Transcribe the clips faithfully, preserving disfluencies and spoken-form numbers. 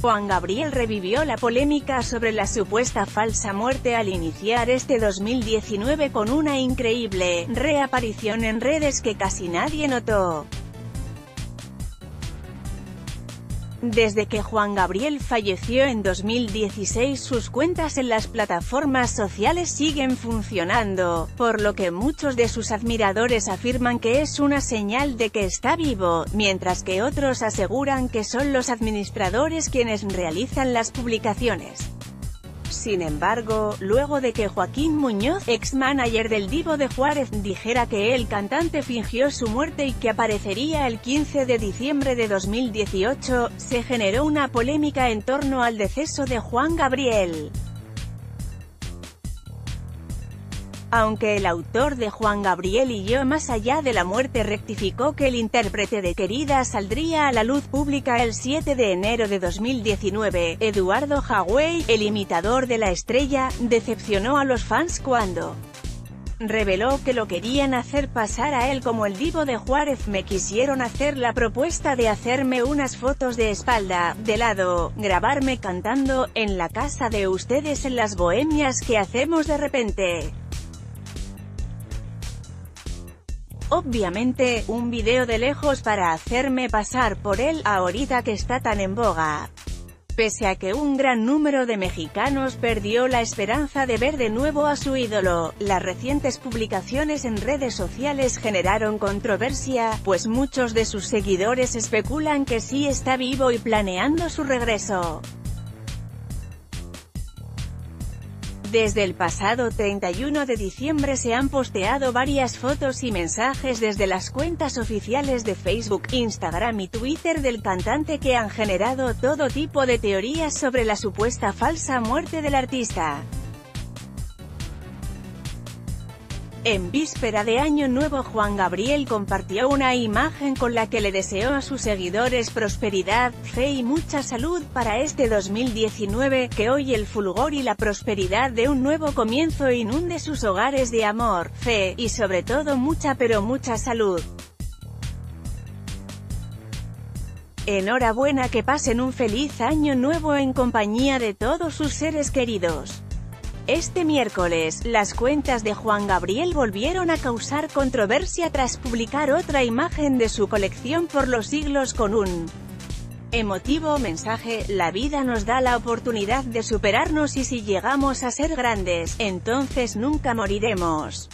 Juan Gabriel revivió la polémica sobre la supuesta falsa muerte al iniciar este dos mil diecinueve con una increíble reaparición en redes que casi nadie notó. Desde que Juan Gabriel falleció en dos mil dieciséis, sus cuentas en las plataformas sociales siguen funcionando, por lo que muchos de sus admiradores afirman que es una señal de que está vivo, mientras que otros aseguran que son los administradores quienes realizan las publicaciones. Sin embargo, luego de que Joaquín Muñoz, ex manager del Divo de Juárez, dijera que el cantante fingió su muerte y que aparecería el quince de diciembre de dos mil dieciocho, se generó una polémica en torno al deceso de Juan Gabriel. Aunque el autor de Juan Gabriel y yo más allá de la muerte rectificó que el intérprete de Querida saldría a la luz pública el siete de enero de dos mil diecinueve, Eduardo Jaguey, el imitador de la estrella, decepcionó a los fans cuando reveló que lo querían hacer pasar a él como el Divo de Juárez. Me quisieron hacer la propuesta de hacerme unas fotos de espalda, de lado, grabarme cantando, en la casa de ustedes en las bohemias que hacemos de repente. Obviamente, un video de lejos para hacerme pasar por él, ahorita que está tan en boga. Pese a que un gran número de mexicanos perdió la esperanza de ver de nuevo a su ídolo, las recientes publicaciones en redes sociales generaron controversia, pues muchos de sus seguidores especulan que sí está vivo y planeando su regreso. Desde el pasado treinta y uno de diciembre se han posteado varias fotos y mensajes desde las cuentas oficiales de Facebook, Instagram y Twitter del cantante que han generado todo tipo de teorías sobre la supuesta falsa muerte del artista. En víspera de Año Nuevo, Juan Gabriel compartió una imagen con la que le deseó a sus seguidores prosperidad, fe y mucha salud para este dos mil diecinueve, que hoy el fulgor y la prosperidad de un nuevo comienzo inunde sus hogares de amor, fe, y sobre todo mucha pero mucha salud. Enhorabuena, que pasen un feliz Año Nuevo en compañía de todos sus seres queridos. Este miércoles, las cuentas de Juan Gabriel volvieron a causar controversia tras publicar otra imagen de su colección Por los Siglos con un emotivo mensaje: la vida nos da la oportunidad de superarnos y si llegamos a ser grandes, entonces nunca moriremos.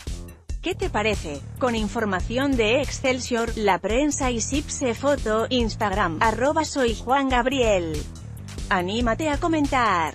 ¿Qué te parece? Con información de Excelsior, La Prensa y Sipse. Foto, Instagram, arroba soy Juan Gabriel. Anímate a comentar.